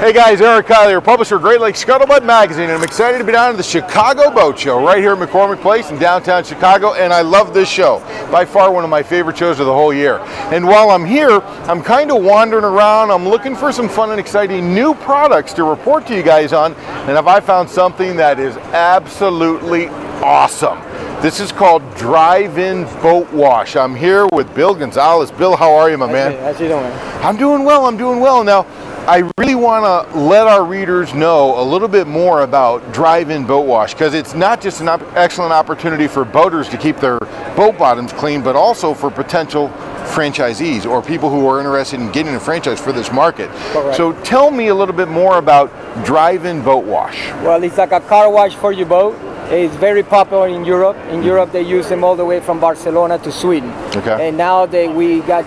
Hey guys, Eric Kyle, your publisher of Great Lakes Scuttlebutt magazine, and I'm excited to be down at the Chicago Boat Show right here at McCormick Place in downtown Chicago, and I love this show. By far one of my favorite shows of the whole year. And while I'm here, I'm kind of wandering around. I'm looking for some fun and exciting new products to report to you guys on, and have I found something that is absolutely awesome. This is called Drive-In Boat Wash. I'm here with Bill Gonzalez. Bill, how are you, my man? How's you doing? I'm doing well, I'm doing well. Now, I really want to let our readers know a little bit more about Drive-In Boat Wash, because it's not just an excellent opportunity for boaters to keep their boat bottoms clean, but also for potential franchisees or people who are interested in getting a franchise for this market. Correct. So tell me a little bit more about Drive-In Boat Wash. Well, it's like a car wash for your boat. It's very popular in Europe. In Europe, they use them all the way from Barcelona to Sweden. Okay. And now that we got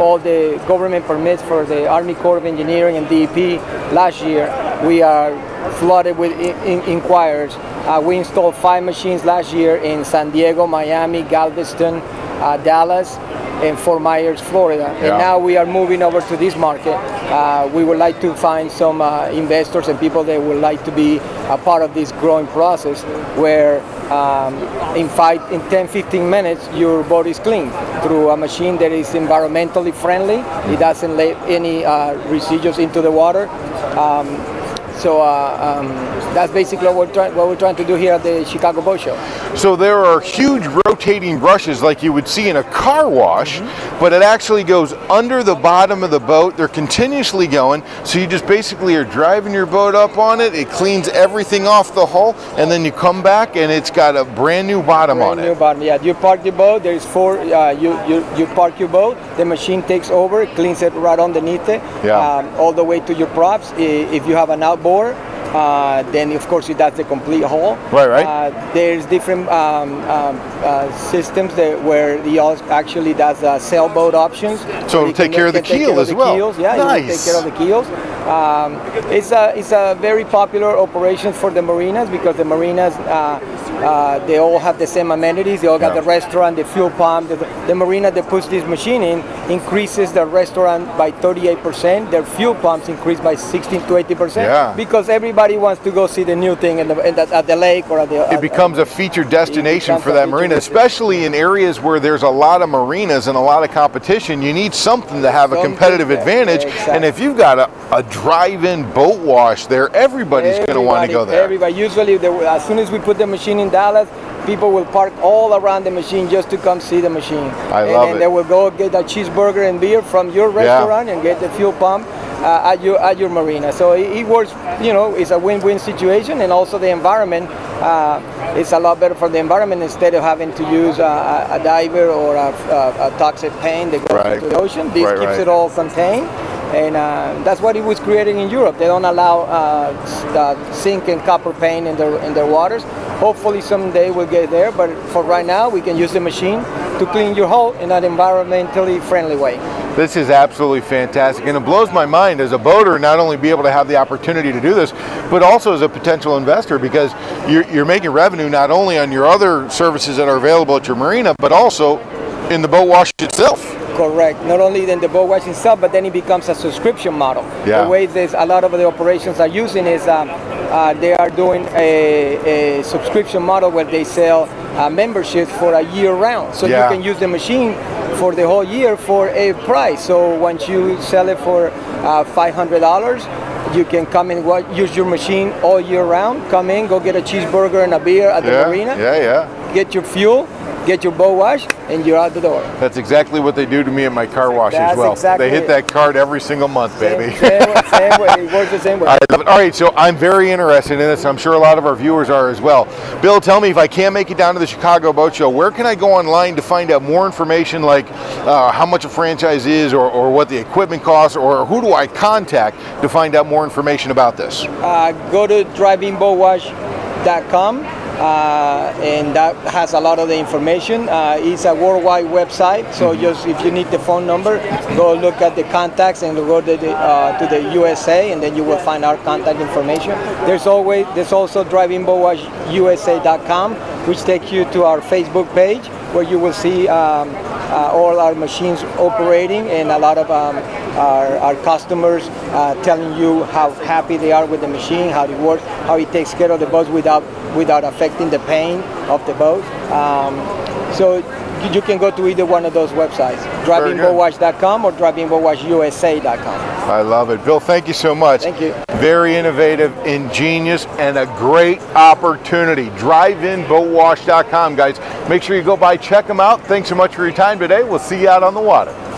all the government permits for the Army Corps of Engineering and DEP last year, we are flooded with inquiries. We installed 5 machines last year in San Diego, Miami, Galveston, Dallas, and Fort Myers, Florida. Yeah. And now we are moving over to this market. We would like to find some investors and people that would like to be a part of this growing process where in 10, 15 minutes your boat is clean through a machine that is environmentally friendly. It doesn't let any residues into the water. That's basically what we're trying to do here at the Chicago Boat Show. So there are huge rotating brushes like you would see in a car wash, but it actually goes under the bottom of the boat. They're continuously going, so you just basically are driving your boat up on it. It cleans everything off the hull, and then you come back and it's got a brand new bottom on it. Yeah, you park your boat. There's you park your boat. The machine takes over, cleans it right underneath it, all the way to your props. If you have an outboard, then of course it does the complete haul. Right. There's different systems that where the actually does sailboat options. So it'll take care of the keel as well. Yeah, nice. It'll take care of the keels. It's a very popular operation for the marinas, because the marinas they all have the same amenities. They all got the restaurant, the fuel pump. The marina that puts this machine in increases the restaurant by 38%. Their fuel pumps increase by 16 to 80%. Yeah. Because everybody wants to go see the new thing at the lake or at the. It becomes a featured destination for that marina, especially in areas where there's a lot of marinas and a lot of competition. You need something to have a competitive advantage, and if you've got a drive-in boat wash there, everybody's going to want to go there. Everybody. Usually, as soon as we put the machine in Dallas, people will park all around the machine just to come see the machine. I love it. And they will go get a cheeseburger and beer from your restaurant and get the fuel pump at your marina. So it works, you know, it's a win-win situation, and also the environment. It's a lot better for the environment instead of having to use a diver or a toxic paint that goes into the ocean. This keeps it all contained. And that's what it was created in Europe. They don't allow zinc and copper paint in their waters. Hopefully someday we'll get there, but for right now we can use the machine to clean your hull in an environmentally friendly way. This is absolutely fantastic, and it blows my mind as a boater not only be able to have the opportunity to do this, but also as a potential investor, because you're making revenue not only on your other services that are available at your marina, but also in the boat wash itself. Correct. Not only then the boat wash itself, but then it becomes a subscription model. Yeah. The way there's a lot of the operations are using is they are doing a subscription model where they sell memberships for a year round. So you can use the machine for the whole year for a price. So once you sell it for $500, you can come and use your machine all year round. Come in, go get a cheeseburger and a beer at the marina. Get your fuel. Get your boat wash, and you're out the door. That's exactly what they do to me at my car wash as well. They hit that card every single month, baby. Same way. It works the same way. I love it. All right, so I'm very interested in this. I'm sure a lot of our viewers are as well. Bill, tell me, if I can't make it down to the Chicago Boat Show, where can I go online to find out more information, like how much a franchise is, or what the equipment costs, or who do I contact to find out more information about this? Go to DriveInBoatWash.com. And that has a lot of the information. It's a worldwide website, so just if you need the phone number, go look at the contacts and go to the USA, and then you will find our contact information. There's also DriveInBoatWashUSA.com, which takes you to our Facebook page, where you will see all our machines operating, and a lot of our customers telling you how happy they are with the machine, how it works, how it takes care of the boats without affecting the paint of the boat. So you can go to either one of those websites, DriveInBoatWash.com or DriveInBoatWashUSA.com. I love it. Bill, thank you so much. Thank you. Very innovative, ingenious, and a great opportunity. DriveInBoatWash.com, guys. Make sure you go by, check them out. Thanks so much for your time today. We'll see you out on the water.